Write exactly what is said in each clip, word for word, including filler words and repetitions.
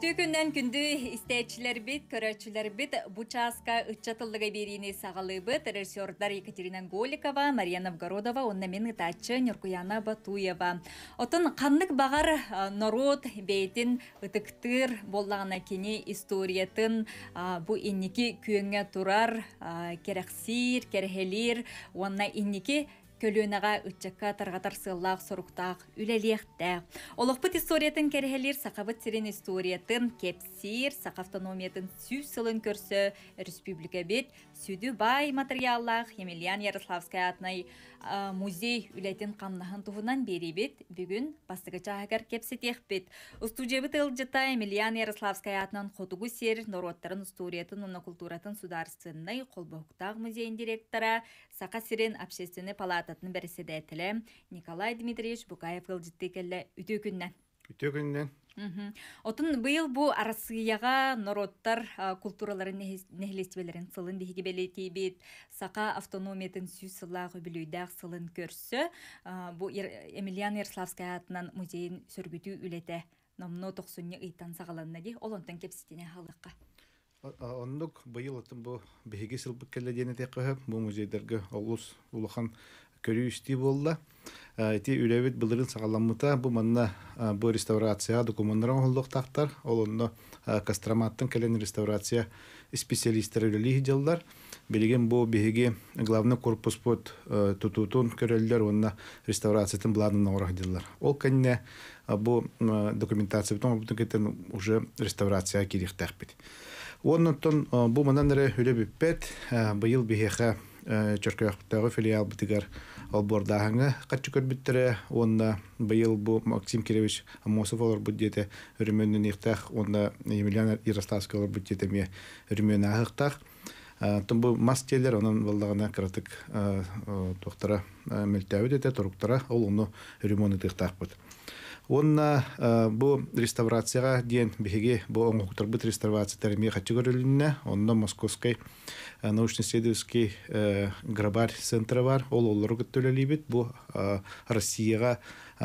Күнті күнден күнді істәтшілер бет, көрәтшілер бет, бұчасқа үтчатылығы беріне сағалы бет, режиссердар Екатерина Голикова, Мария Новгородова, онна мен ұтатшы Нюркуяна Батуева. Отын қандық бағар народ бейтін үтіктір болдағына кене историятын бұ иннеке күйіңе тұрар, керексир, керхелер, онна иннеке көлінаға үтчекка тарғатар сыллақ сұрықтақ үлеліқті. Олықпыт историятын кәрігелер сақавыт сирен историятын кепсир, сақавтономиятын сүйс сылын көрсі, республика бет, сүйді бай материаллақ Емельян Ярославский атнай музей үлетін қамнағын тұғынан бері бет, бүгін бастығыча ағар кепсетек бет. Устудебіт ұлжыта Емельян Ярославский атнан қотығы сер, нороттарын историятын, онокултуратын сударсыннай қолбауқтақ музейн директора, сақа сирен общественный палат Председателя Николай Дмитриевич Бугаев жылдыттекелі үті күннен. Үті күннен. Отын бұл бұл арасыяға нороттар культураларын нәхілестебелерін сылын дегебелеті бет, сақа автономиятын сүй сылағы білуйдәқ сылын көрсі. Бұл Емельян Ярославский атынан музейін сөргіті үлеті намно тоқсынны ұйтан сағаланына де олонтан кепсетіне халыққа. Ондық бұл бейге сылбық кәледені тәқі бұл музейдерге олыс ұлыған көрүүсті болды. Әйті үләвет бұлырын сағаламыта бұл манна бұл реставрация документтарын ұлдық тақтар. Ол онны Костроматтың кәлен реставрация специалистері үлілігі жылдар. Білген бұл бейге главны корпус бұд тұтутын көрелдер онна реставрациятын бұланына орақ жылдар. Ол кәне бұл документация бұтын бұтын кәтін уже реставрация керек тәқпет. Оннан бұл маннан әрі үләбіп бәт бұйыл бейге Чоркаяқтағы филиал бітігер албордағыңа қатшы көрбіттірі. Онна байыл бұл Максим Киревич Амосов олар бұддеті үріменнің еқтақ, онна Емельян Ярославский олар бұддеті ме үрімен ағықтақ. Тұн бұл мас телер, оның балдағына қыратық тоқтара мүлтәуі деті, тұрықтара ол оны үрімен ағықтақ бұд. Онна бұл реставрацияға дейін бігеге бұл оңғықтар бұд реставрация тәріме қатшы көріліне. Онна Московскай научно-исследовательский грабарь центры бар. Ол олар көттөлі бет. Бұл Россияға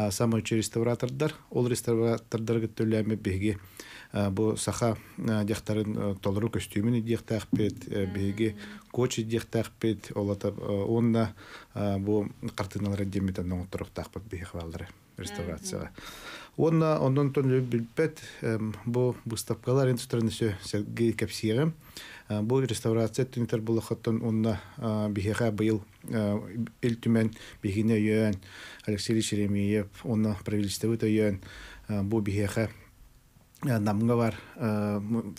самый учи реставратордар. Ол реставратордар көттөлі әме бігеге бұл саха дияқтарын толыру көстүймені дияқтақ бет, бігеге кочи дияқтақ бет. Онна бұл қартыналары деметен оңғықтырықтақ бет бігеге қалдыры. Реставрацияға. Ондан түнді білбет, бұл бұстапқалар енді сұтырынысы сәлгей кәпсиеғі. Бұл реставрация түнітер бұл ұқыттан онына бігеға бұйыл үлтімен бігіне өйін, Алексей Шеремеев, онына правилистовыт өйін, бұл бігеға намға бар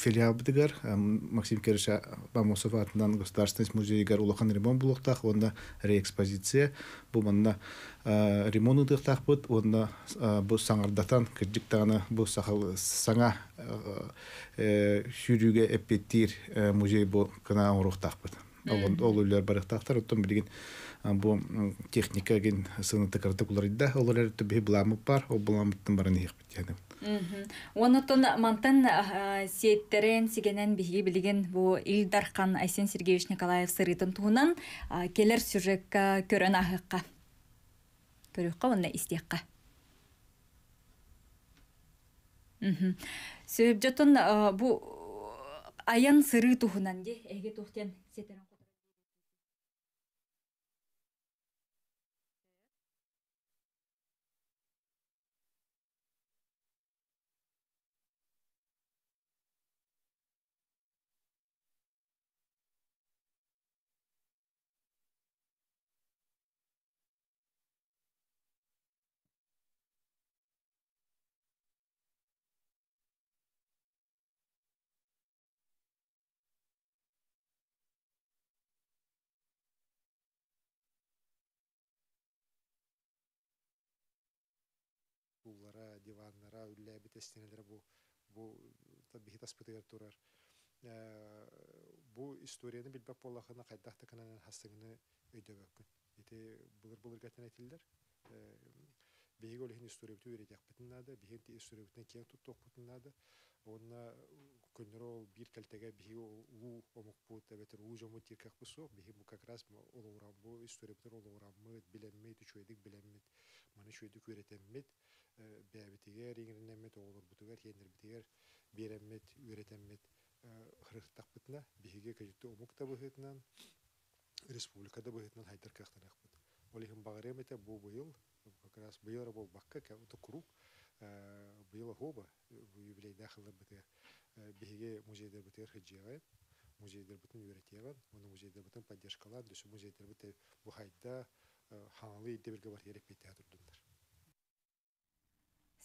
филиал бітігер. Максим Керіша Бамосов атынан Государственный музейгер улақан ремонт бұлықтақ, онына реэкспозиция. Бұл манына ремонт ұдықтақ бұд, онына бұл саңардатан күрдіктағына бұл саңа шүріге әппеттер музей бұл қына ұрықтақ бұд. Ол өлер барықтақтар, ұттан білген бұл техника ген сыны тықырды құларыда, олар әрті бей бұламып бар, ол бұламыптың барын еқпет яғдым. Онытын мантан сеттерін сегенен бейге білген бұл Илдархан Айсен Сергеевич Николаев сырытын туғынан келер сюжетка көрін ағыққа, көріққа, онына істеққа. Сөйіп жатын бұл аян сыры туғынан де әге тұқтен сеттерін құларыда. Диваннара үлле битестенелер бу бу табиһи таспытыр турар. Бу историяны билбеп боллахына кайдакта кенен хастыгыны өйдөбөккүн. Ити булыр булыр кетен этилдер. Беги олехин историяты үйрөтөк бутунада, бегенти историятын кең туттук бутунада. Онна күнөрө бир келтеге беги уу омукпут эбетер уу жомут тиркак бусок, беги бу как раз олурам бу историяты олурам мыт биленмейт, чөйдик биленмейт. Маны чөйдик үйрөтөммейт. Бәбетігер, еңірінемет, оғылыр бұтығар, еңір бітігер береммет, уретеммет, хрыхтах бытна, бихиге каджиту умукта быхытнан, республикада быхытнан хайдаркахтанах быт. Олихим багаремета бу быйыл, как раз быйыл рабол бакка, каута круг, быйыла хоба, юбилей дахала быты, бихиге музейдер быты архаджиагает, музейдер бытын уретиаган, оны музейдер бытын поддержкалан, дөсі музейдер быты бухайда ханалы идебірге бар ерек бетті адырдындар.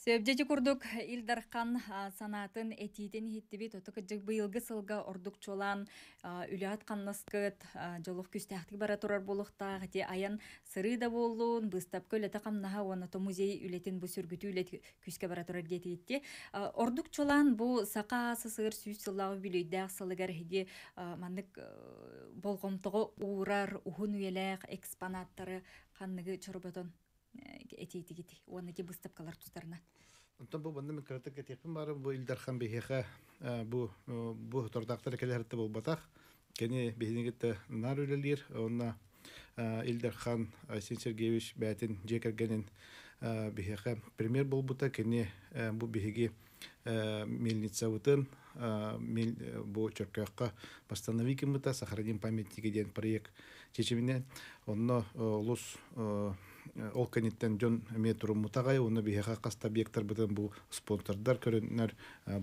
Сөбдеті күрдік Илдархан санатын әтейтен хеттебе тұтық жық бұйылғы сылға ордық чолан үлі атқан насқыт, жолық күстәқтік бара тұрар болықта, ғате аян сыры да болуын, бұстапқы үлеті қамнаға оныты музей үлетін бұ сүргіті үлет күске бара тұрар деті етте. Ордық чолан бұ сақа асы сығыр сүйс сылағы білейдәқ сылығар хеге маңдық болғымтығы уырар, ұғын үйеләқ экспонаттары қанығы чұрбытын. Этиитигити, уанны ке быстапкалар тустарына. Антон, бұл бандамын кратык әтекпін бары, бұл Илдархан бейхеға бұл тұрдақтары кәләрітті бұл батақ. Кәне бейхенегетті нар өлелер, онына Илдархан Асен Сергеевич бәтін жекергенін бейхеға премьер бұл бұта, кәне бұл бейхеге мельница ұтын, бұл чөркөққа бастанови кім бұта, сахарадин памятнике ден проект чечіміне, онына лұс ол кәнеттен жон метру мұтағай, оны бейхеға қаста объекттар бұтын, бұл спонсордар көрінер,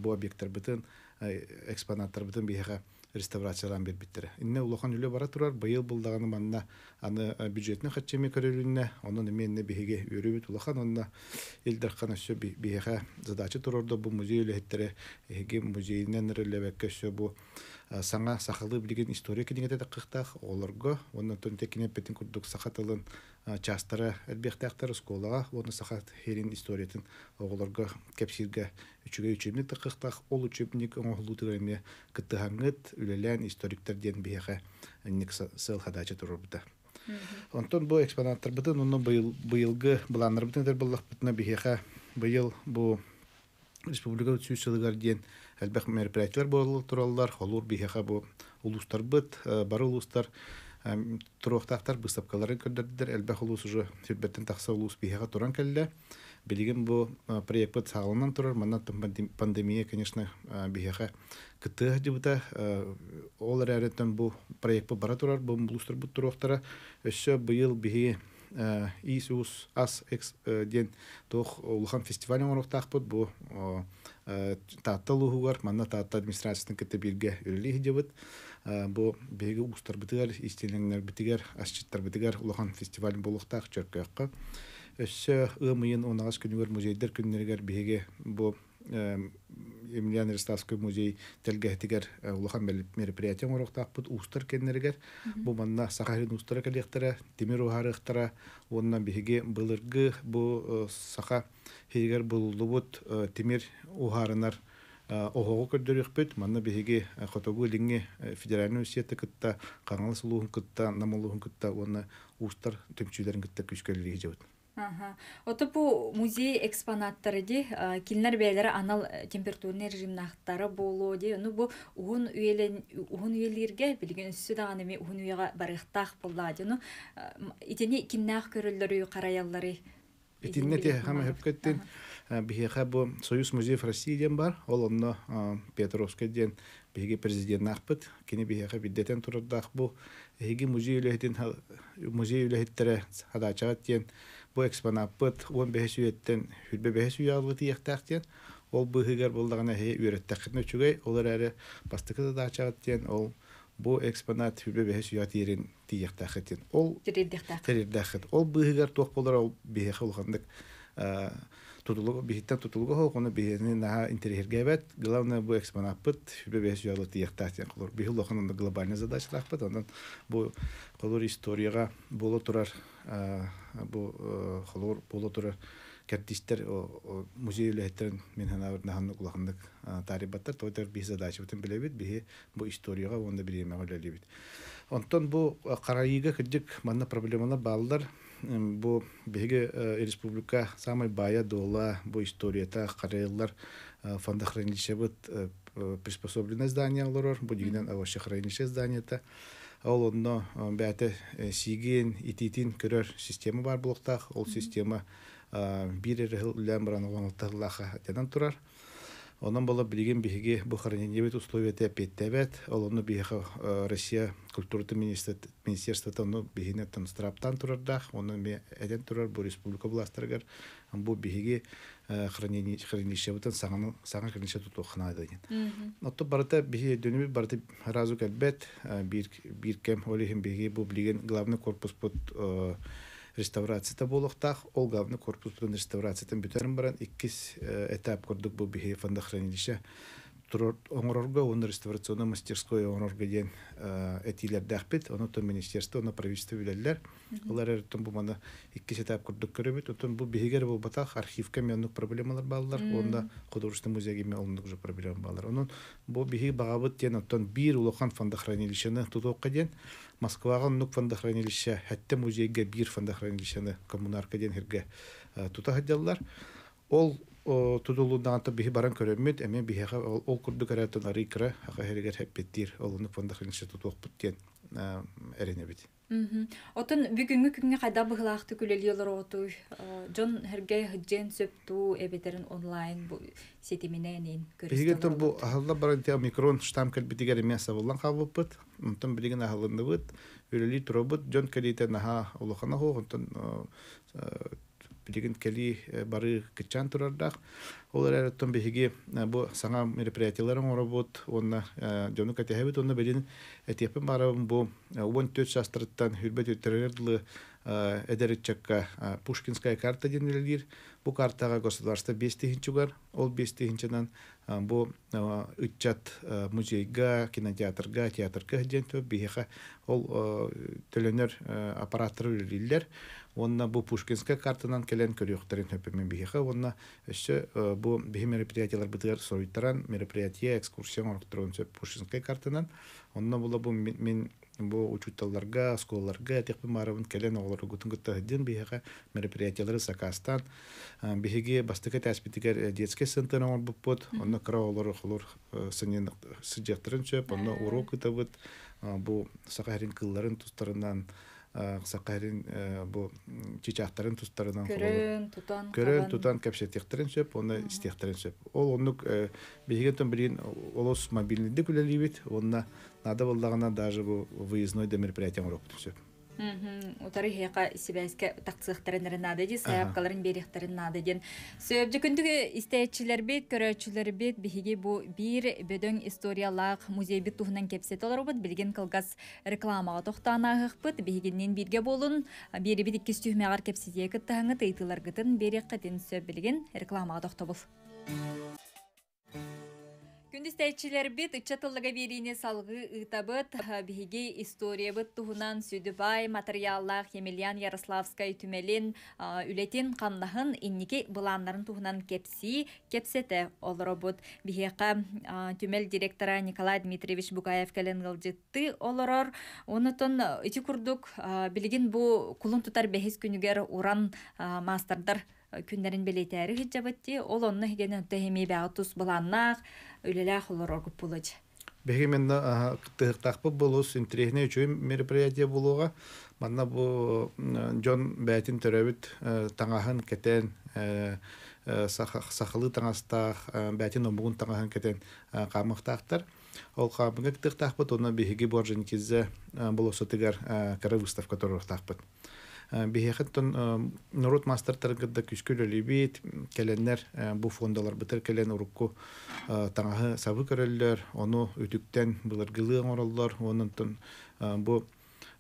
бұл объекттар бұтын, экспонаттар бұтын бейхеға реставрациялан бербеттері. Инне ұлыған үлі бара тұрар, байыл бұлдағаным анна бюджетінің қатчеме көріліне, оның әменіне бейхеге өребет ұлыған, онына Илдархан өсі бейхеға задачы тұрарда бұл музей үліхеттері, әйге музейінен үрілебәкке өсі бұл саңа сақылы білген история кенегеті тақықтақ оларға, оның түнте кенеппетін күрдік сақатылын частары әлбектәқтар ұсколаға, оның сақат херін историетін оларға кәпсерге үшіге үшемнік тақықтақ, ол үшемнік оңғылу түгіріме күттіғаңыт үлелән историктерден бейхе әнік сыл қадачы тұрыр бұта. Онтон бұл экспонаттар бұтын, оның бұйылғы бұланыр бұтын әдір бұллақ бұтына бейхе бұйыл бұл республика үтсіз жылығарден әлбәқ мәріпірәтілер болы тұралылар, олур бейхеға бұл ұлыстар бұт, бары ұлыстар тұрақтақтар бұстапқаларын көрдердер, әлбәқ ұлыс ұжы сөйтбеттен тақса ұлыс бейхеға тұран кәлі. Білеген бұл проект бұт сағылынан тұрар, маннат пандемия, конечно, бейхеға күтті ғады бұта. Ол әрәреттен бұл проект бұт бара тұрар, бұл ұлыстар бұт тұрақтара өсі бұйыл бейхеге Иисус Ас ден тоқ ұлған фестивалін орықтақ бұд, бұ таатта лұғығар, манна таатта администрациясын кітті берге өлілейі де бұд. Бұ бегі ұстар бұтығар, истеліңнер бұтығар, асчеттар бұтығар ұлған фестивалін болуқтақ жүркі өққа. Өсі ұмайын онағыз күнігер музейдер күнігер беге бұ Емельян Ярославский музей тәлгәтігер ұлыған мероприятиям орықтақ бұд ұстар кәнергер. Бұл манна сақарын ұстары кәлектірі, темір ұғарықтыры, онынан бейге бұлырғы бұл сақа хейгер бұлылы бұд темір ұғарынар оғығы көрдерек бұд. Манна бейге қотығы өліңе федеральны өсиеті күтті, қаңылыс ұлығын күтті, намылығын күтті, оны ұстар төмчілерін күтті күшкөлілігі жауды. Отопу музей экспонаттары де, келінер бәйлері анал температурный режимнақтары болу де, оны бұл ұғын үйелерге, білген үсі дағаныме ұғын үйеға барықтақ болла де, оны етіне кімнақ көрілдері қараялары? Етіне те қамы өпкеттен, бейхеға бұл Союз музеев Россияден бар, ол оны Петровскаден бейге президент нақпыт, кені бейхеға биддетен тұрырдақ бұл, бейге музей үліхеттері қадачағат ден, бұл экспонаппыт, он бәхес үйеттен, үлбе бәхес үйалғыты ектәқтен, ол бұғығар болдағына әйе үйреттәқін өтшігей, олар әрі бастықызы да ачағаттен, ол бұл экспонат үлбе бәхес үйат ерін тиектәқтен. Терердәқіт. Ол бұғығар тоқ болар, ол бәхе ұлғандық бейхеттен тұтылығы ол, оны бейхені наға интерьерге бәт, ғылауна бұл экспонаппыт, үлбе бәхес үйалғыты ектәқтен қолыр. Бейхе ұлғанында глобальный задачылақпыт, ондан бұл қолыр историяға болы тұрар бұл болу тұры кәрттістер музей үліхеттерін мен ғанағын құлағындық тарибаттар тойтар бейхі задачы бұтын біле бет, бейхі бұл историяға онда білемең өлі бет. Онтан бұл қарайыға күрдік манна проблемалар балдар, бұл бейхі республика самай бая дола бұл историята қарайылар фонда хранилище бұт приспособлены здания олар, бұл дегенен авашы хранилище зданията. Ол онына бәті сиген, итейтін көрер система бар бұлықтақ. Ол система бір әрі үллән бұран оған ұлттағылаға дәнен тұрар. Онан бала билген биһиги бухарнение бит условия тепеттебет, олону биха Россия культура министерства тонну бигинеттен страптан турдах, оны ме эден турар бу республика властаргар, бу биһиги хранение хранилище бутан саган саган хранилище туту хнайды деген. Отто барта биһи дөнүби барта разу калбет бир бир кем олихим биһи бу билген главный корпус под реставрацията болуктах, ол главный корпус бутын реставрациятын бүтөрүн баран иккис этап курдук бу биһи фонда хранилище. Оңорорго, он реставрационный мастерской оңорорго ден этилерді ақпет, оны тон министерство, оны правительство билелер. Олар әртін бұл мана иккес етап күрдік көребет, отын бұл бейгер бұл батақ архивка менлік проблемалар балылар, онда құдырышты музейге мен олындық жо проблема балылар. Оның бұл бейгер бағабыт ден, отын бір улоқан фондохранилищені тұтуққа ден, Москваға нұқ фондохранилище, әтті музейге бір фондохранилищені коммунарка ден херге тұтақ әделілар. Ол тудулудан та бихи баран көрөммөт, эме бихи ол курду каратын арыкра, ага хергер хеппеттир, олуну фондахынча тутук буттен эренебит. Отон бүгүнгү күнгө кайда быгылакты күлөлүлөр отуй, жон хергер хыджен сөптү эбетерин онлайн бу сетиминенин көрөстөн. Бигетер бу ахалла баран те микрон штам келбитигер эмес болан калбыт, мунтун билген ахалындыбыт, өлөлү туробут, жон келитен аха улухана хогунтун кели бары кычан турардах. Олар әреттен бейге бұл саңа мероприятияларын оработ, онна жону кәтехебет, онна бәлін әтепен барабын бұл он төрт шастырыттан үрбет өттерерділі әдәрітчәкка Пушкинская карта денелер. Бұл картаға государста бес тысяча бар. Ол бес тысячадан бұл үтчат музейға, кинотеатрға, театрға дентіп, бейхеға ол төленер аппаратыры үлілер. Онна бұл Пушкинская картынан келен көріқтарын өпімен бейхеға. Онна үші бұл бейхе мероприятиялар бұтығар сұрыттаран мероприятия, экскурсиян орықтырын сөп Пушкинская картынан. Онна бұл бұл мен... Бо учителларга, школаларга, тех пимарвын келен олар гутун гутаһдин биһеге мероприятиялары сакастан, биһеге бастыкат аспитигер детский центр ор бупот, онна краулары хлор сынын сыжектарын чөп, онна урок кытабыт, бу сакарин кылларын тустарынан, сакарин бу чичактарын тустарынан көрөн, тутан, көрөн, тутан кепшетектерин чөп, онна истектерин чөп. Ол оннук биһегетен билин олос мобилдик күлөлүбит, онна надо было даже выездной до мероприятия урок. Утары хека сибайска тактсыхтарынры надо ди, саяпкаларын берехтарын надо ден. Сөбжі күндігі истәйчілер бет, көрәчілер бет, бігеге бұ бір бөдің историялақ музей бет тұғынан кепсет олар обыт, білген қылғас рекламаға тоқтана ғықпыт, бігегеннен берге болын, бері бет иккес түймеғар кепсет екі таңы тейтылар ғытын берек қатын сөп білген рекламаға тоқты бұл. Күндістәйчілер бет, үтчатылыға беріне салғы ұйтабыт, бігі история бұт тұғынан Сүдібай, материаллақ Емельян Ярославскай түмелін үлетін қамнағын иннеке бұланларын тұғынан кепсі, кепсеті олыры бұт. Бігеқа түмел директора Николай Дмитриевич Бугаев кәлін ғылжетті олырыр. Онытын үті күрдік білген бұ құлын тұтар бәхес күнігер уран мастардар күндерін білетәрі ғыджабытті, ол онны ғыгені үттәхеме бәғытус бұланнақ, үлілі құлыр орғып бұлыды. Бәге мен тұқтақпы бұлыс, интерегіне үші мероприятия бұлуға, манна бұл жон бәтін түрәуіт таңағын кәтен, сақылы таңастақ, бәтін омығын таңағын кәтен қамықтақтар. Ол қамыңа тұқтақпыт, оны бәге боржын кезі бұлысы тұғар кәрі выставқа тұрғықтақпыт. Бихехеттон народ мастер таргетда күшкүлө либит келендер бу фондалар битер келен урукку таңы сабы көрөлөр, аны үтүктөн буларгылы ороллор, онунтон бу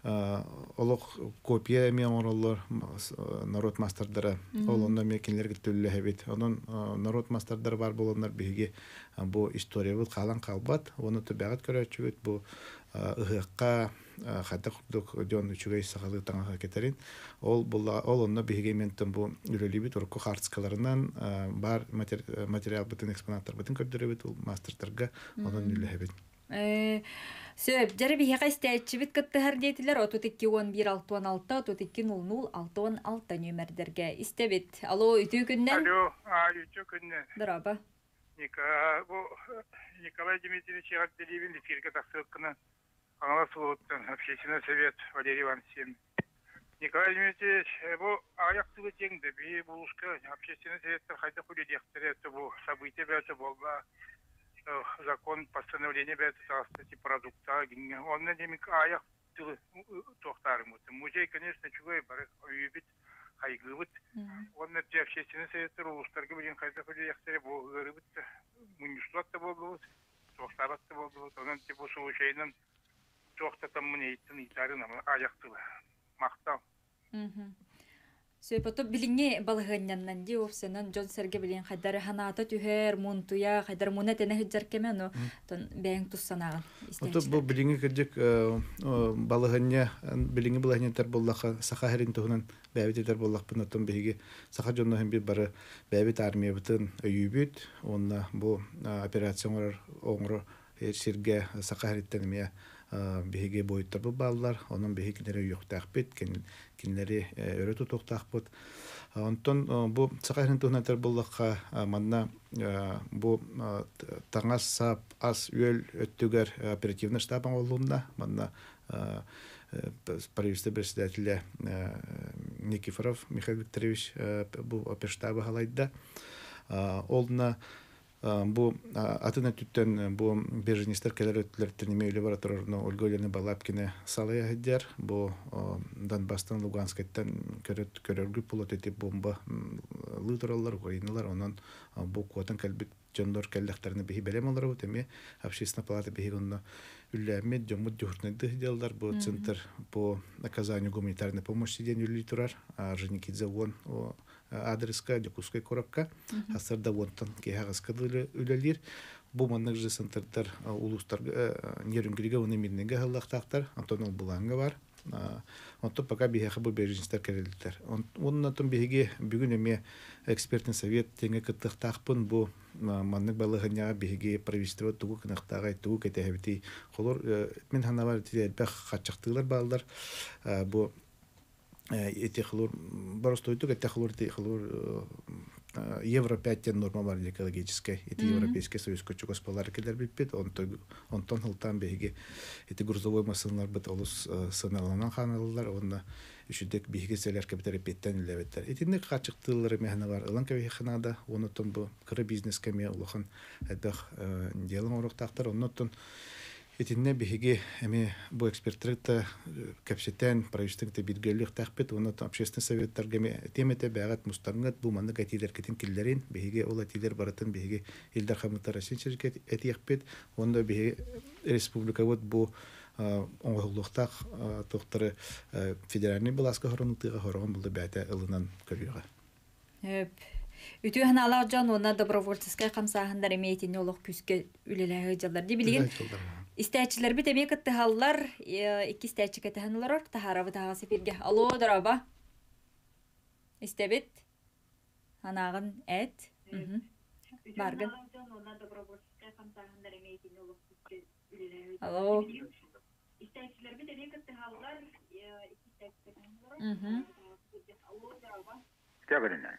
олог копия мен ороллор народ мастердары, олондо мекендерге түллө хебит. Анын народ мастердары бар болгондар биге бу историябы калан калбат, аны табиат көрөчү бу ыгыкка хатта курдук жон үчүгэй сагылы таңаха кетерин. Ол онна бейгейменттен бу үлөлибит урку хартскаларынан бар материал бытын экспонаттар бытын көрдіребет, ол мастертарга онын үлөлебет. Сөп, жары бейхеға істәйтші біт кіттігір дейтілер отыз екі он бір алты он алты, отыз екі ноль ноль алты он алты нөмірдерге істәбет. Алло, үті күннен? Алло, үті күннен. Дұраба. Николай Дмитриевич Абделевин эфирге тақсылыққынан. Англасовый общественный совет Валерий Иванович. Николай Дмитриевич, его аяктылы теңді, бей бұлышқы, общественный директор қайда көйле директоры, бұл события бәді болда, закон постановление бәді тастати продукта, онна демек аяктылы тоқтарым өті. Музей, конечно, чугай барық өйбіт, қайғыбыт, онна де общественный директор ұлыстарғы білен қайда көйле директоры бұл ғырыбыт, мұнышлатты болды өз, тоқтаратты болды өз, онан де бұл сұлышайынан тоқтатам мұн еттін итарын аяқтылы. Мақтау. Сөйпоту біліңе балғаннаннан де офсынан жон сәрге білен қайдары ханата түхер, мұн туя, қайдар мұна тәне хүджаркемен о бәйін тұссанаған. Отып бұл біліңе күрдік балғанне, біліңе балғанне тәр боллақа, сақа хәрін тұғынан бәйбет етер боллақ бұн отын бейге сақа жоннағын бей бары бәйбет армия бұтын үйі бүйт, онына бұл операцион орар оңыры серге сақа хәреттенімея беге бойыттар бұл балылар, оның беге кенлері үйіқтақ бет, кенлері өреті тұқтақ бұд. Онтон бұл сақайрын тұғынатар бұллыққа манна бұл таңас сап аз өл өттігер оперативны штабан олуында, манна правительство председателі Никифоров Михаил Викторович бұл оперштабы қалайды. Олына Бу атына түттен бу бержинистер келер өттілерттен еме өлі баратырырны Ольгөлені Балапкіне салая әдер. Бу Донбастан Луганскеттен көрергі пулот етіп бомба лытыралар, ғойынылар. Онан бу қуатын кәлбіт жонлар кәлдіқтеріні бігі бәлем алар бұд. Әме апшесіна палаты бігі ғынна үлі әмет жомуд жүхірнеді дәлдар. Бу центр по оказанию гуманитарной помощи ден үлі тұрар. Женекидзе он адреска, декусской коробка, астарда вонтан кехағаскады үлелер. Бұл маннық жы сантырдар улустарға нерінгілігі оны мирнеге ғалақтақтар, антонал бұлаңға бар. Онтон пока бейхеға бұл бержиністер кәреліктер. Оның антон бейхеге бүгін әме экспертін совет тенге күттіқтақпын бұл маннық балығыня бейхеге правительство тұғы кынақтағай, тұғы кәтәхәбетей қолор. Мен ханавар әтеді эти хлор просто только эти хлор эти хлор европейские нормы экологические эти европейские союз кучуга спалар килер бипет он то он тонул там беги эти грузовой машинар бит олус саналанан ханылар онда үшідік бейгеселер кәбітері беттен үләбеттер. Етінді қатшықтылары мәхіні бар. Илан кәбігі қынады, оны тұн бұ қыры бизнес кәме ұлықын әдбәқ делің орықтақтар. Оны тұн Этинне беги, эми бу эксперттер капсетен, правительство бидгеллих тахпет, он от общественный совет торгами темете бегат мустангат, бу манна катидер катин киллерин, беги ола тидер баратан беги илдар хамутарасин шеркет этиахпет, он да беги республика вот бу онголухтах тохтары федеральный баласка хоронутыга хорон булды бәте илынан көлюга. Үтіғін алау жан, оны добровольцескай қамсағындар емейтіне олық күске үлелі ғыжаларды білген. Истәтшілер біт әбек әтті қалылар, екі істәтші кәтіғынылар ор, тағарабы тағасы перге. Алу, дұраба. Истәбет. Анағын әт. Барғын. Алу. Истәтшілер біт әбек әтті қалылар, екі істәтші кәтіғынылар ор. Алу,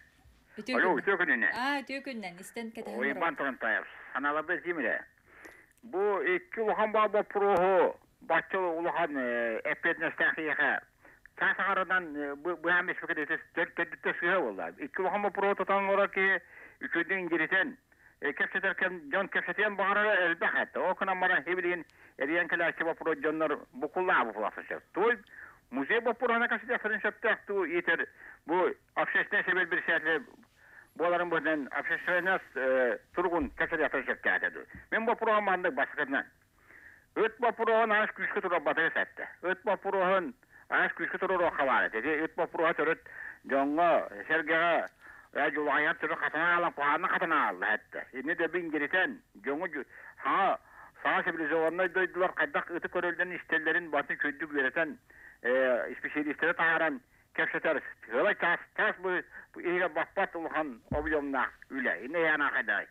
Алло, тюкнене. А, тюкнене, истен кетеме. Ой, бантон таяр. Аналабез димре. Бу икки улхамбаба прохо, баччоло улхан эпедне стахиеха. Тасарадан бу хамис фикрете тертеттешиге болла. Икки улхамба прохо тотан ораки үчөдөн киресен. Кепсетеркен жон кепсетен багара элбахат. Окуна мара хибрин эриен келачба про жоннор букулабы флафышат. Той музей бапурана кашыда френшаптакту итер. Бу общественный себеп бирсетле Боларын бұдан апшешенес тұрғын кәсер атыршық кәдеді. Мен бапырағын маңдық басықырынан. Өт бапырағын аңыз күшкі тұрға батығы сәтті. Өт бапырағын аңыз күшкі тұрға қалары деді. Өт бапырағын түріт жоңға, сәргеға, әжулағайын түрі қатына алан, қағанын қатына алды әтті. Ені де бейін кересен, жоңғы саға сибилизованной дойдылар қайдақ өті көрелден істелерін батын көдді көресен, специалистері тағаран, Кепсетер, олай тас, тас бұл егі бақпат ұлған объемна үлі, ені яна қайдай.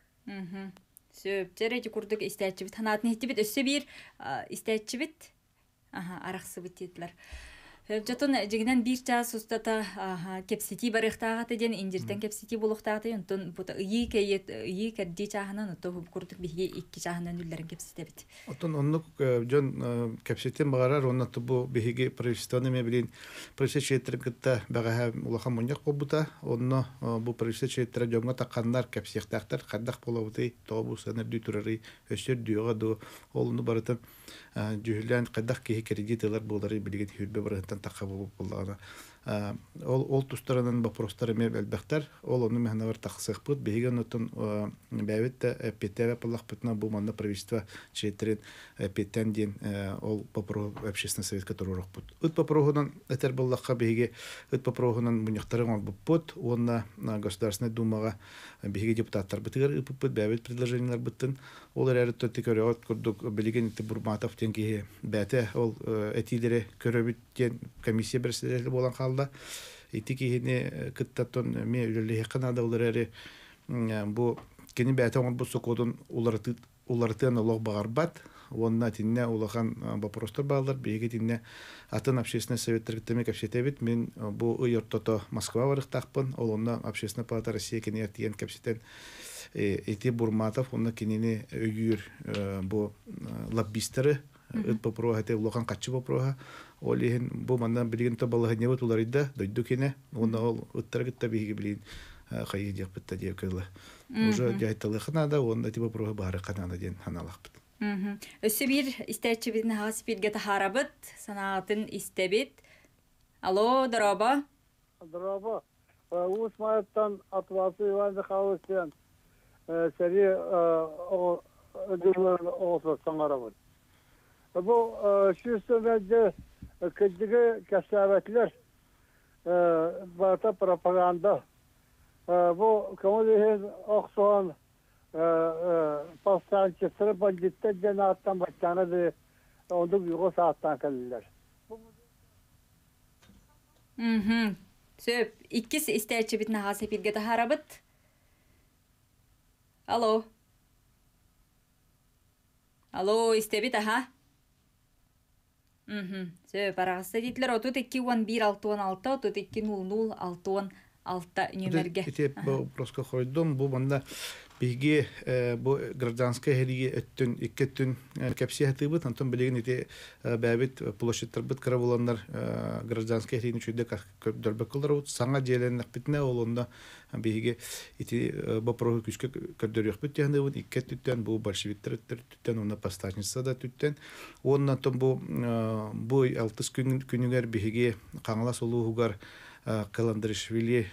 Сөптер, әді күрдік істәтші біт, ханатын етті біт, өссі бір істәтші біт, арақсы біт етілер. Жатын жегінен бір жас ұстата кепсеті барықтағаты ден, индиртен кепсеті болықтағаты, ұнтын үйі кәрде жағынан, ұнтын құрдық бігі екі жағынан үлдерін кепсеті біт. Ұнтын ұнық жөн кепсетен бағарар, ұнаты бұл бігі правительстваны мебілейін правительств шейтірін күтті бағаға ұлақа мұнияқ болбыта, ұнны бұл правительств шейтірі жонға таққанлар кепсектақтар, қардақ болауыдай тоғабу сәнір дүй тұрары өстер дүйіға ду олыны барытын жүйлән қадақ кейі кредитылар болары білген хүрбе барғыттан таққа болып болағына. Ол тұстарынан бапростары мәб әлбәқтар, ол оны мәңінавар тақсық бұд, бейген ұтын бәуетті петтәвә пылақ бұтына бұл маңында правительства жетірін петтән дейін ол бапроғы әпшесіні советка тұруырақ бұд. Үт бапроғынан әтер бұллаққа бейге, үт бапроғынан мұнықтарын ол бұд, онына государственный думаға бейге депутаттар бұтығар бұд, бәует предложениялар бұттын, ол әрі төтті көреғат күрдік білген етті бұрматап тенге бәті ол әтилері көрөбіттен комиссия бірсілері болан қалда. Еті кейіне күттаттон мен үлілі еқін адалыр әрі бұл кені бәті оңын бұл соқудың олартын олық бағар бат. Онына теніне олыған бапростар бағалар, бейге теніне атын апшесіне советтер күттімек апшеті бет. Мен бұл ұйырттото Москва барықтақпын, ол онына апшесіне палата Россия кені әртеген кәпсетен Эти Бурматов, он на кинене юр бо лаббистеры, это попрога, это улакан качи попрога, олиген бо манна блин то балагнево туларида, дойду кине, он на ол утрагит табиги блин хайидях петтадия кила, уже дятелы ханада, он на типа попрога бара ханада день ханалах пет. Сибир истечивит на сибир гета харабет, санатин истебит. Алло, дроба. Дроба. Усматан отвасы ванды халустен. Сәрі дүрлерін оғызға саңарабын. Бұл шүстімәнде күндігі кәсәбәтлер бағыта пропаганда. Бұл көмілігін оқтуған пастанчысыры бандиттер ден аттан баттаны де ондың үйгі сааттан кәлілер. Сөп, иккіз істәйчі бітін ағасы пілгеті харабыт. Алло. Алло, истебит, ага. Угу. Все, парағасы дейтілер. О, тут екі он бір алты он алты, тут екі ноль ноль алты он алты нөмерге. Итеп, бұл просқа қойдым. Бұл банда бейге гражданская хәліге өттін, үккеттін кәпсе әті бұд. Антон білеген ете бәбет площадтар бұд қырап оландар гражданская хәлігін үшінде көрдірбек қолдар бұд. Саңа дейеленнақ бітіне ол онда бейге ете бапроғы күшке көрдір еқ бұд яғында бұд. Үккет түттен, бұл большевиктер түттен, онына пастачница да түттен. Оның антон бұл алтыс күнігер бейге қаңылас олуғығар Каландришвилини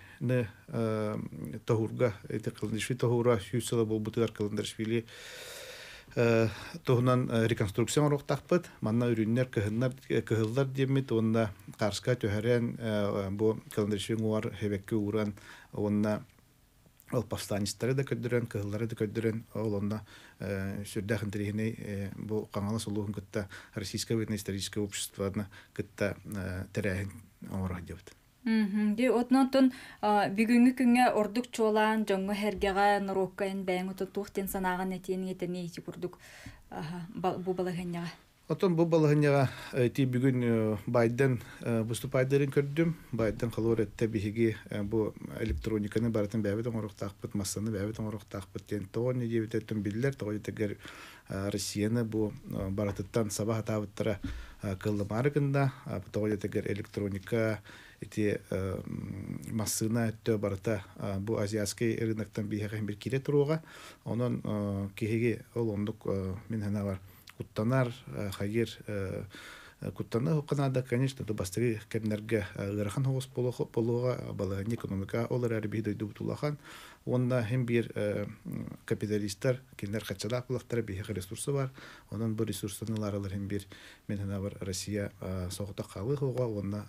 Тагурга, это Каландришвили Тагура, Юсела Болбутыгар Каландришвили Тогнан реконструкцион роқтақпыд, манна үріннер кығылдар демет, онна қарска төхәрен бұл Каландришвили ғуар хевекке ұран, онна ол повстанистары да көддірен, кығылдары да көддірен, ол онна сүрдәхіндірігіне бұл қаңалас олуғын күтті Российское военно-историческое обществоны күтті тәрәйін омырға девді. Отнотон бүгінгі күнге ордық чолан жоңғы хәргеға нұроккайын бәйін ұтын тұқтен санаған әтенің етіне еті күрдік бұл балағынняға. Отын бұл балағынняға әйті бүгін байден бұстып айдарын көрдім. Байден қалуыр әтті бігіге бұл электрониканы баратын бәйбетін орықтақпыт, масаны бәйбетін орықтақпыт, ден тоғын едевет әттін білдер, тоғын етігер Россияны бұл баратыттан сабақ атавыттыра қылы марығында, тоғын етігер электроника эти массына тө барыта бу азиатский рыноктан бейхәм бер кире туруга онон кеге ол ондук мен хана бар куттанар хәйер куттаны хукынада конечно дубастыгы кемнәргә гырахан хогыс полуга полуга бала экономика олар арбиде дубтулахан онда һәм бер капиталисттар кемнәр хәтчәдә булыктыр бейхә ресурсы бар онон бу ресурсларны һәм бер мен хана бар Россия согыта калык хуга онда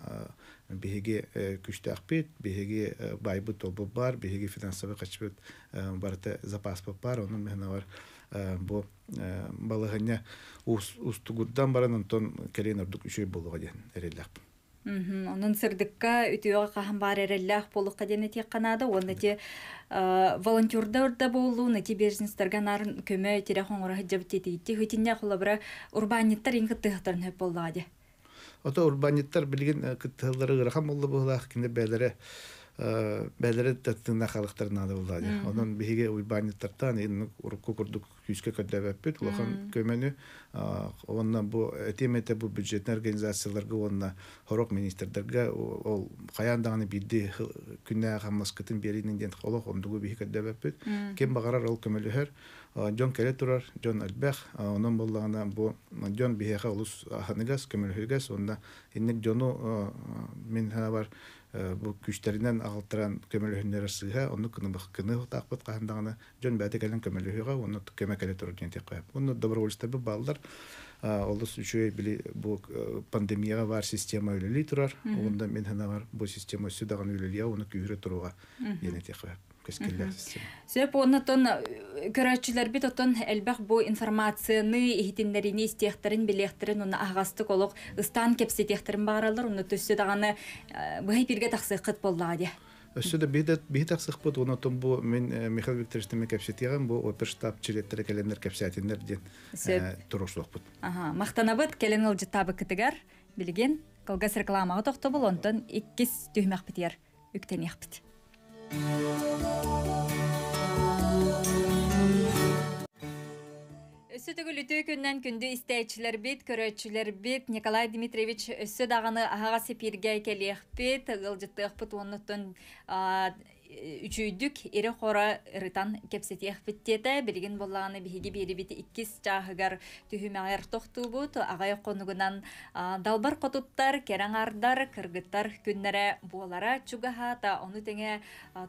беге күшті ақпет, беге байбы толбы бар, беге финансовы қачпет барыты запас бар, оның мәне бар бұл балығыне ұстығырдан барынан тон кәрейін ұрдық үшей болуға ден әрелләқ. Оның сұрдыққа үтеуға қағын бар әрелләқ болуға дені тек қанады, оны те волонтерда ұрда болу, оны те бержіністарған арын көмі терек оңырағы жабыт етейді, өтінде қолабыра урбаниттар еңгі тұқтарын өп болуға де. Ото урбаниттар билген кыттылары рахам булды булах кине бәләре бәләре тәтнә халыктарына да булды. Аннан биге урбаниттардан инде урку курдык күскә кәдәп бит. Улахан көмене оннан бу темете бу бюджет организацияларга онна хорок министрларга ул каяндан бидди күннә хамаскытын беринен ден халык ондыгы биге кәдәп бит. Кем багарар ул көмеләр Джон Келетурар, Джон Альбех, онон боллағына бұл Джон Бихеға ұлыс аханыгас, көмілхігас, онда иннік Джону мен ғана бар бұл күштерінен ағылтыран көмілхігінер асыға, оны күнібіқ күні ұтақпыт қағындағына Джон бәді кәлін көмілхіға, оны көмі Келетурар кенте қойып. Оны добыр олыстабы балдар, олыс үші білі бұл пандемияға бар система өлелей тұрар, онда мен ғана бар бұл система сүдаған өлелея, оны күйірі тұруға енете қойып. Сөп онытын көрәтшілер бет отын әлбәқ бұл информацияны ехетіндеріне істектерін, білектерін, оны ағастық олық ұстан кепсе тектерін бағаралар, оны төсі дағаны бұғай берге тақсы қыт болдыға де. Өссөді бейт ақсық бұд, онытын бұл мен Михаил Викторовичтіме кәпсетеген, бұл оперштап чилеттері кәлемдер кәпсетіндер ден тұрғышлық бұд. Мақтана бұд, кәлен ұл жыттабы кітігер, білген, қылғас рекламаға тоқты бұл, онтын еккес түймәқ бітер, үктен еқ біт. Сөтігіл үті күннен күнді істәйтшілер бет, көрәтшілер бет, Николай Дмитриевич өссі дағаны ағаға сепірге келі әқпет, ғылжытты әқпет оныттың үчүйдік әрі қора ұрытан кепсеті әқпеттеті, білген болағаны бігі бері беті иккіз жағығар түйім әғайыр тоқты бұд, ағай қонығынан далбар қотуттар, кераңардар, кіргіттар күннәрі болара чүгаға та оны тәне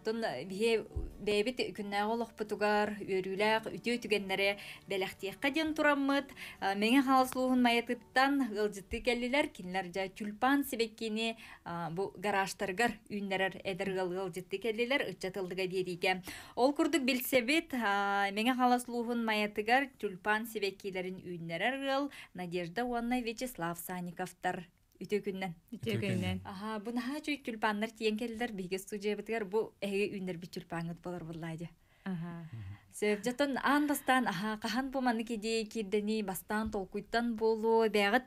тұн бәйбет күннәғі олық бұтығар, өріләқ, үті өтігенлері бәләқтек қаден тұрамыд. Менің қалыслуғын майатыттан ғылжытты кәлілер кенлер жа түлпан себеккені бұл гараштарғар үйінлерер әдір ғылжытты кәлілер ұтчатылдыға береге. Ол күрдік білсебет, менің қалыслуғын майатығар түлпан себеккелерін үйінлерер ғыл Надежда Ванная, Вячеслав Саниковтар. Үті күннен. Үті күннен. Бұнаға жүй түлпанлар тиен кәлілер бейге студия бітігер бұл әйі үйінлер бі түлпанғыт болар болады. Сөбжатын аң бастан, қахан бұманы кедей кердені бастан толқыттан болу бәғіт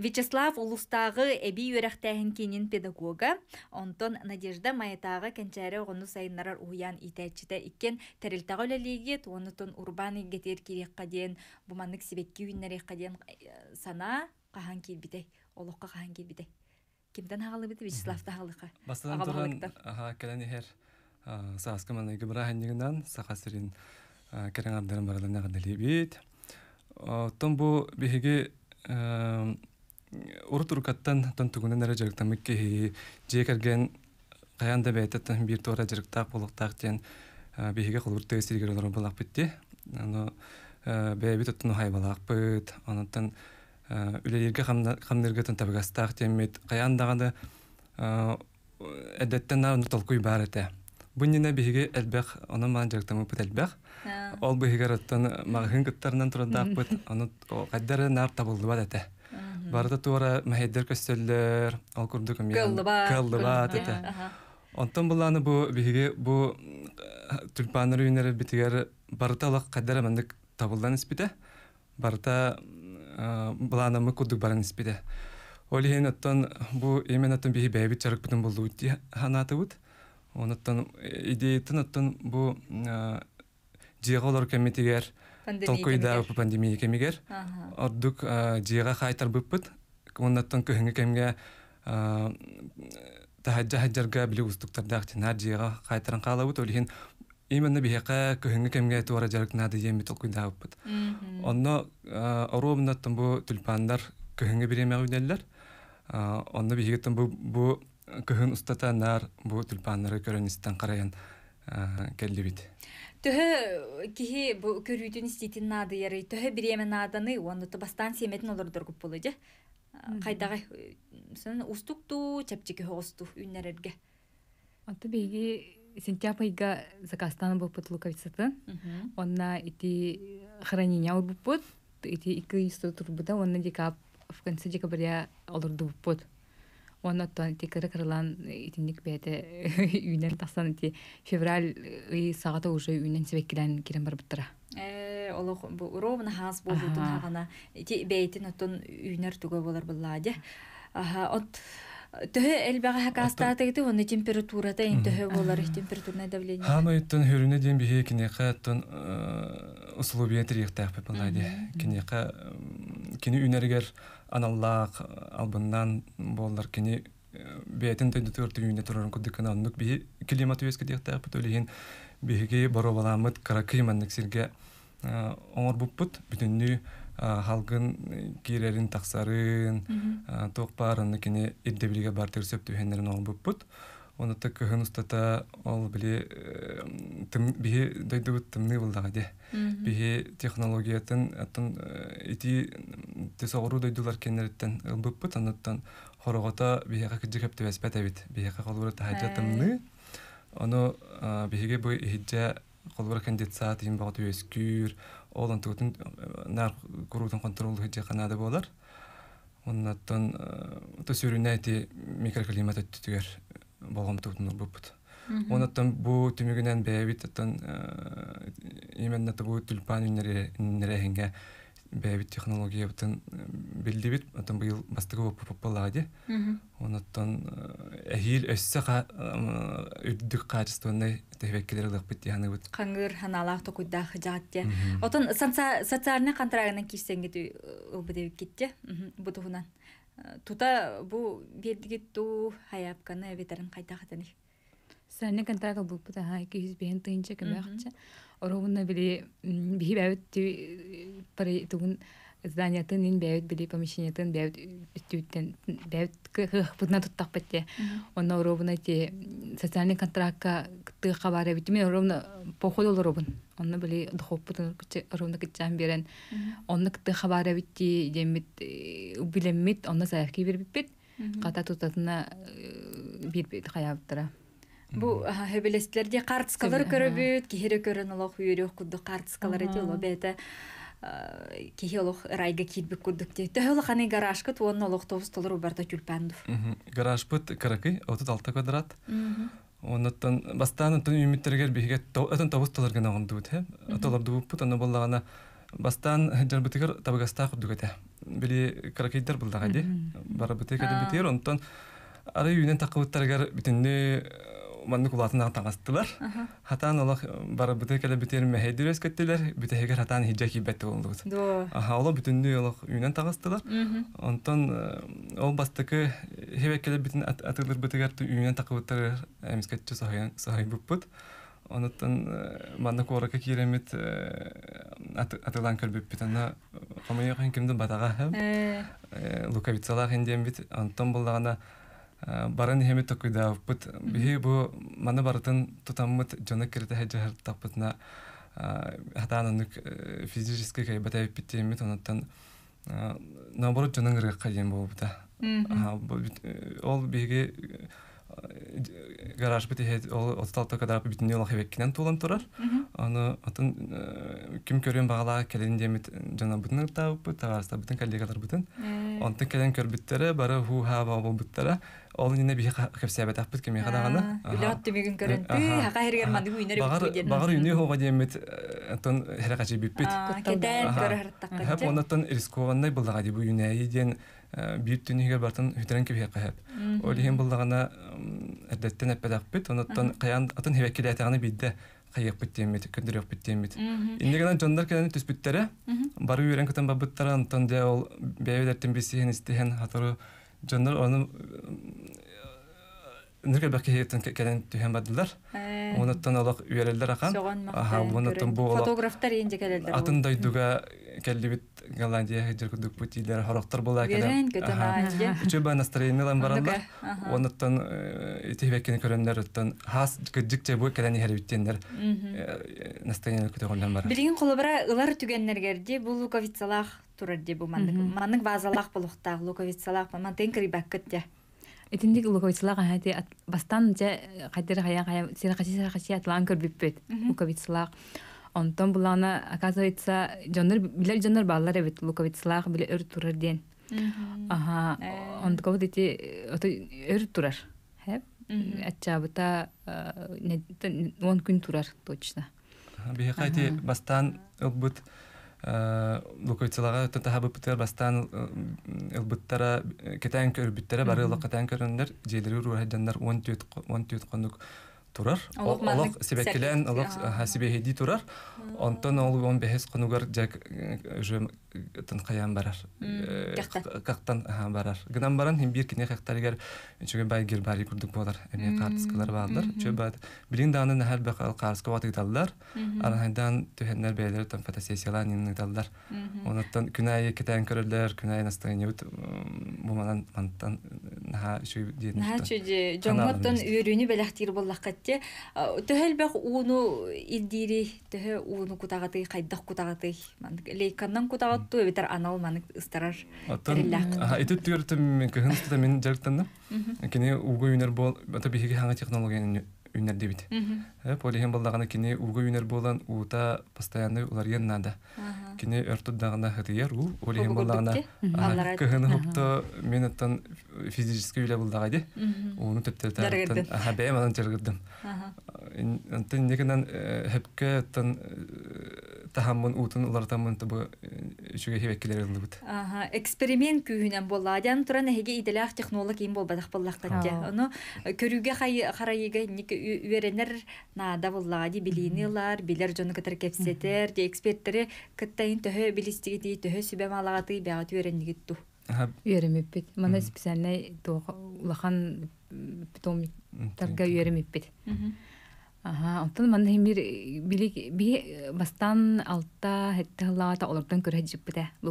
Вячеслав ұлыстағы әбей өрәқтәйін кенен педагога, онтон Надежда Маятағы кәнчәрі ғону сайынларар ұйан итәтшіті иккен тәрілтағы өлелегет, онытын Урбан егетер керек қаден, бұманы ксебекке үйінлер қаден сана қахан келбетай, олыққа қахан келбетай. Кемден ағылы біті Вячеславты ағылыққа? Бастан Саскаман Гибраханигнан, Сахасрин Керангарден Барданар Делибит. Томбо Бихиги Уртуркатан, Тантугунен Реджектамики, Джекерген, Каяндебет, Бирту Реджектак, Полоктактен, Бихига Хурте, Сигурон Балапити, Бейбитотну Хайбалапит, Анатан Улига Хамнергатан Табагастартен, Мит Каяндарда, Эдеттена Нуталкуй Барете. Бұннені бігі әлбәқ, оның маған жарықтамы бұд әлбәқ. Ол бұғығар өттің мағығын күттарынан тұрындақ бұд, оның қаддары нар табылды бәд әті. Барыда туара мәйдер көстелдер, ол күрді көмейін қалды бәд әті. Онтан бұланы бігі түлпаныр үйінері бітігер барыда олық қаддары мәндік табылдан іспеді. Барыда бұланы мұ күрдік барын іспеді. Ол ең өттің бігі бәйбет жарық бұдың болды өтті ғанаты бұд. Онаттан идейтін аттан бұл жиғалар көмметігер, толқойда пандемия көмегер, ордық жиға қайтар бұппыд, онаттан көңгі көмге тахаджа-хаджарға білі ұстықтарда ақтенар жиға қайтарын қала бұд, өлген именно бейқа көңгі көмге туара жарықтынады емі толқойда бұппыд. Онна орубынаттан бұл түлпандар көңгі біремеғі өйделілер, онна бейгеттан бұл Күхін ұстатанар бұл түлпанлары көріністен қарайын кәлі бейді. Түхі кейі бұл көрүйдің істейтін нады ері, түхі бір емен аданы, оны бастан семетін олардыр көп болады. Қайдағы ұстықты, чәпчекі ұстық үнер әрге. Онты бейгі сентябайға Закастаны бұл пұтлық әвісіті, онна еті хранения бұл пұт, еті екі үстіғыр бұда, онна декаб, в конце декабря оларды бұл пұт. Оны тұн текірі қырылан етіндік бәді үйінен тақсан әте февраль сағата ұжы үйінен себеккілән керен бар бұттыра. температура, температурное давление. Аналлах, албаннан, боллар, кини, биетин, тойду, тойду, юни, туророн, куды, канал, нук, би, килимат, виски, дихта, патолигин, биги, бароваламат, каракиман, нексирге, онорбупут, битинни, халган, кирерин, таксарын, токпаран, кини, иддебрига, бартер, септу, хенерин, онорбупут, он так, хенустата, ол, били, биги, дойду, темны, владе, биги, технология, тен, атон, ити, Тесогрудой дулар кенереттен лбуппут, анаттан хорогота бихека киджикепте веспетевит. Бихека холвура тахаджатамны. Оно бихеге бой хиджа холвура кандидсат, имбагату ескюр. Олан тугутын нар курутын контролу хиджека нада болар. Оннаттан тосюрюнайти микроклимата түтігер болгам тугутын лбуппут. Оннаттан бу тюмегінен бэвит, аттан именно табу тюльпан юнерехенге Бэвит технология бутын билдибит, атын быйыл бастыгы поппалади. Онаттан әхил өссі үрдік қачыстуындай тәхвәккелер ұлық бітті яны бұд. Қаңғыр ханалақ тұқыдда қыжағатте. Отын социалны қантырағынан кешсенгет ұлбыдеві кетті бұдығынан. Тута бұ бердігет тұу хайапканы әветерін қайта қатаны. Социалны қантырағы бұл бұда екі жүз бен тұйынша көмі қытша. Орогунна били бии бәвит түй пари тугун зданиятын ин бәвит били помещениятын бәвит түйттен бәвит кыхпытна туттак бетте. Онна орогунна те социальный контрактка ты хабары битиме орогунна походу орогун. Онна били дохоппытын кычы орогунна кычан берен. Онна ты хабары битти демит билемит онна саяки бербит бит. Ката тутатына бит хаяптыра. Бу хебелестерде картскалар көрөбүт, киһире көрөн алах үйрөх кудду картскалар эти оло бете киһилох райга китбик куддук те. Төгөл ханы гаражка туон алах тогуз толор убарта күлпәндү. Гараж бут кырыкы отуз алты квадрат. Оннаттан бастаанын түн үмүттергер биге атын тогуз толор гана ондубут хэ. Аталар дубут аны боллагана бастаан жарбытыгер табыгаста куддугата. Били кырыкыйдар булдага ди. Барабытыгер битер онтон ары үйнен такыбыттаргар битинне Манны кулатынан таңастылар. Хатан олақ бары бұты кәлі бітерін мәхейдер өскеттілер. Бүті хегер хатан хиджа кейбәтті олығыз. Олы бүтінді олақ үйінен тағастылар. Онтан ол бастықы хебек кәлі бүтін атығылыр бұтығарды үйінен тақыбыттары әміскәтчі сағай бұппыд. Онтан манны қорықы керемет атығылан көрбіп бітіна қамай еқен кімді батаға әм. Лукавицалақ әндем біт. Онтан болдағана Баран хеми токуйда впут. Бихи бу мана баратан тутаммут жонак керете хеджахар тапутна хатананук физически кайбатай питтемит онаттан наоборот жонан рык кайем болбута. Ол бихи гараж бити хед ол отсталта кадар битинни олах хевеккинен тулан турар. Аны атын ким көрен бағала келен демит жана бутын табыппыт, тағарыста бутын коллегатар бутын. Онтын келен көрбіттері бары ху-ха-ба болбыттері. Ол нене бихи қапсиябет ақпыт кеме қадағана. Үлат демеген көрін бүй, хақа хергер манды үйінер бітпейден. Бағар үйіне хоға демет, антон хәрі қачи біппет. Кедән көрі хәрттаққа. Хәп онаттан рискованнай болдаға дебу үйінәйден бейт түнігер бартын хүтерен кебе қайып. Ол ең болдағана әрдеттен әппәд ақпыт, онаттан қаян атын хевеккелі әтіғаны бейді қайық біттемет, көндірек біттемет. Индегенен жондар кәлені төс біттері, бары үйерен көтен бабыттары, антон де ол бәйвелерден бесіген, істеген, хатыру жондар оны нүргел бәкі хейіптен кәлен түйен бадылар. Онаттан олақ үйерелдер ақан. Фотографтар енді кәлелдер ол. Атын дойдуға кәлі біт Голландия хеджер күдік бұт елдері хорақтар бола кәлем. Үші бай настроенный лан баранлар. Онаттан тейвеккені көрімдер өттен хас жүкте бұй кәлені хәрі біттендер настроенный күті қолдан бар. Білген қолы бұра ұлар түгенлергерде бұл луковицалақ тұрырде бұл маңның базалақ болуқтақ луковицалақ маңтен кірібәк көтте. Этиндик луковицалаға хәте бастан қайтер қая-қая сирақаси-сирақаси атылан көрбіппет луковицалақ. Онтан бұлана, оказывается, білер жаннар баллар әбет луковицалақ біле өр тұрар ден. Онтықауд әте өр тұрар. Әтчабыта он күн тұрар точно. Бехати бастан элбут локоцилага тахабы путер бастан элбуттара кетен көрбүттара барылы кетен көрүндер жедирүү рухадандар он төрт он төрт конук турар. Аллах себекилен Аллах хасибеди турар. Антон алуу он бехес конугар жак же тан каян барар. Кактан барар. Гынан баран хим бир кине хактарыгар чөге байгер бари курдук болар. Эми картскалар баалдар. Чөбат билин данын хар бакал карска ватык талдар. Арахайдан төһеннер бейлер тан фотосессиялар нимни талдар. Онаттан күнай кетен көрөлөр, күнай настайны бут буманан мантан наха чөй дедин. Наха чөй жомготтон үйрүнү белактыр боллакка. Төхелбек уну илдири төхе уну кутагаты кайдах кутагаты лейканнан кутагаттуу бетер анал манык ыстарар терилак эти төртүм кыгынстыда мен жактанда кине уго юнер бол бата бихиги ханга технологияны юнер дебит полиген балдагана кине уго юнер болан ута постоянно улар ген нада кине өртүдагана хатыяр у полиген балдагана кыгыны хопто мен аттан физически үле булдагады уну тептерден ахабе манан жергидим. Антон никогда хепке тан тахаммон утун улартаммон табы чуге хевеккилерин бут. Ага, эксперимент күнен болладан туран эге иделах технология бол бадах боллактан же. Аны көрүүгө карайыга ник үйрөнөр нада боллади билинилар, билер жон кетер кепсетер, де эксперттери кыттайын төхө билистиги төхө сүбемалагаты багат үйрөнүгүттү. Ага, үйрөнүп. Мана специальный то улахан питомник тарга үйренмеппит. Ага, онтон ман хемир билик би бастан алта хетталата олордан көрөжүппүтэ. Бу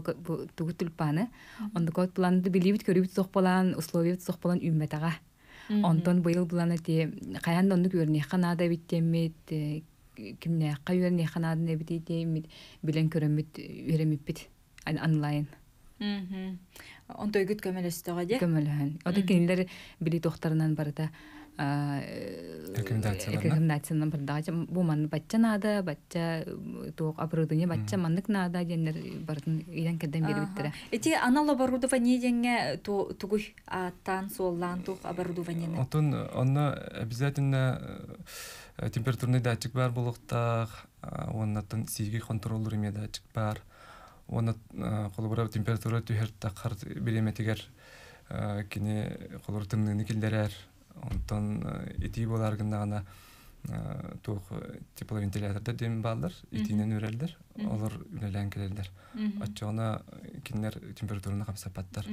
тугутулпаны, онда котланды билибит көрүп сохполан, условия сохполан үмметага. Онтон быйыл буланы те каянда онду көрүнө канада биттемит, кимне кайерне канада не биттемит, билен көрөмүт үйренмеппит онлайн. Мм. Он тойгут көмөлөстөгө де. Көмөлөн. Ата кинилер били тохтарынан барда рекомендацияларынан барда бу ман батча нада, батча ток оборудование батча мандык нада дендер бардын ийден кеден берип биттер. Эти анал оборудование денге тугуй аттан соллан ток оборудованиене. Отун онно обязательно температурный датчик бар болуктак, оннотон сийги контролдор эме датчик бар. Оны қолыбырау температура түйерді таққар береметігер кене қолыр тымдыңны келдерер, онтан етей бол арғындағына туық тепловентиляторда демін балдар, етейінен өрелдер, олар үлелен келердер. Атчығына кенелер температурына қамсапаттар.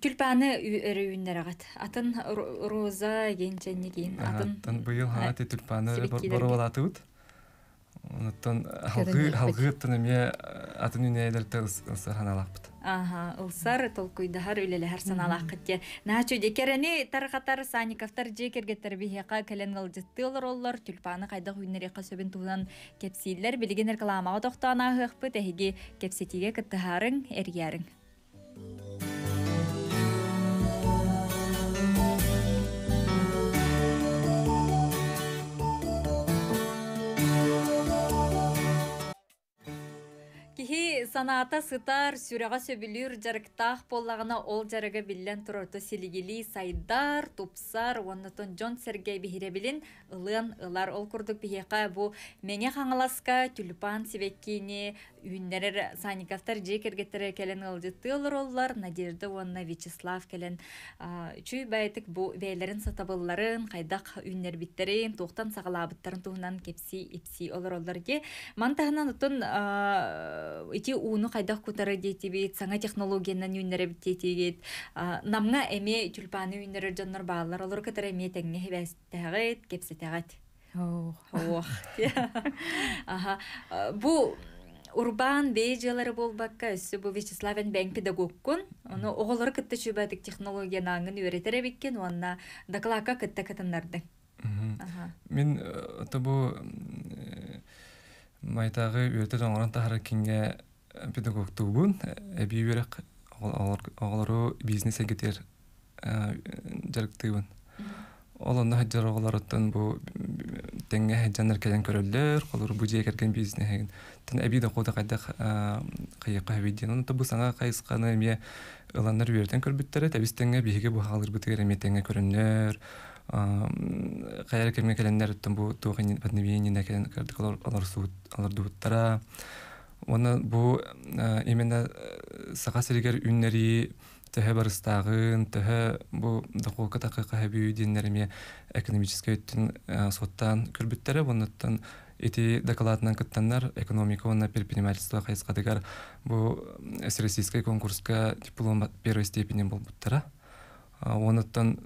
Түлпәні өрөйіндер ағат. Атын роза генчәне кейін. Атын бұйыл ғанаты түлпәні бұру олаты ұд. Онтон халгы халгы тенеме атын үнәйдер тез саналакпыт. Ага, улсар толкуйдагар үлелер саналакытте. Начу декерени таркатар Саниковтар жекерге тербиека каленгал жеттел роллар тюльпаны кайда үнәре касөбен тулган кепсиллер билген рекламага токтана хыкпы тәһиге кепсетиге кыттаһарың эргәрің. Санаата сытар, сүрага сөбүлүр, жарыктах поллагына ол жарыга билен турорто силигили сайдар, тупсар, оннотон Джон Сергей бихиребилин ылын ылар ол курдук бихека бу мене хаңаласка тюльпан себеккини үйүндерер Саниковтар жекергеттер келен ылжытыл роллар Надежда Ванная Вячеслав келен чүй байтык бу бейлерин сатабылларын кайдак үйүндер биттерин токтан сагалабыттарын туунан кепси ипси ол ролларге мантагынан отон эти уну кайдах кутары дейтебит, саңа технологиянан үйінеріп дейтегет, намна әме тюльпаны үйінеріп жаннар бағалар, олар катар әме тәңіне хевәстәғет, кепсетәғет. Оқ. Бұ Урбан бейджелары болбаққа өсі бұл Вячеславен бәң педагогкун, оны оғылары кітті шөбәдік технологиянаңын өретірі беккен, онына дақылақа кітті катындардың. Мен табу майтағы өте жаңғыран тағыры кенге педагог туғын, әбі өрек оғылару бизнес әгетер жарықтығын. Ол онда хаджар оғылар ұттан бұл тәңге хаджандар кәден көрілдер, қолыр бұл жей кәрген бизнес әген. Тән әбі де қолда қайда қайыққа өйден. Онында бұл саңа қайысқаны әме ұландар өртен көрбіттері, тәбіз тәңге бейге бұл қалыр бұты кереме тәңге көрінлер. Кайры кем календарь там бу тухани подновение некоторые кардикалор аларсуд алардуттара. Вона бу именно сакасиригер юннери тәһә барыстагын тәһә бу дакука тахакка бүйденнәрме экономическә үттен соттан күрбүттәре воннан эти докладнан кыттаннар экономика вона предпринимательство кайскадыгар бу российский конкурска диплом первой степени булбуттара. Воннан